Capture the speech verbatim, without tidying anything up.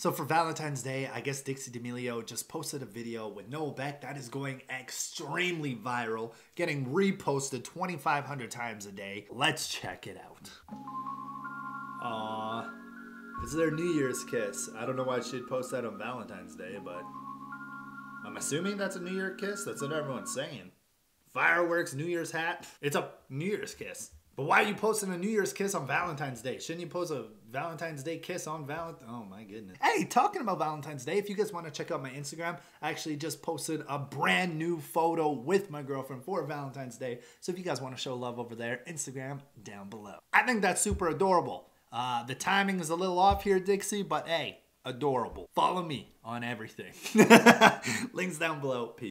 So for Valentine's Day, I guess Dixie D'Amelio just posted a video with Noah Beck that is going extremely viral, getting reposted twenty-five hundred times a day. Let's check it out. Aww. It's their New Year's kiss. I don't know why she'd post that on Valentine's Day, but I'm assuming that's a New Year kiss. That's what everyone's saying. Fireworks, New Year's hat. It's a New Year's kiss. But why are you posting a New Year's kiss on Valentine's Day? Shouldn't you post a Valentine's Day kiss on Valentine? Oh my goodness. Hey, talking about Valentine's Day, if you guys want to check out my Instagram, I actually just posted a brand new photo with my girlfriend for Valentine's Day. So if you guys want to show love over there, Instagram down below. I think that's super adorable. Uh, the timing is a little off here, Dixie, but hey, adorable. Follow me on everything. Links down below. Peace.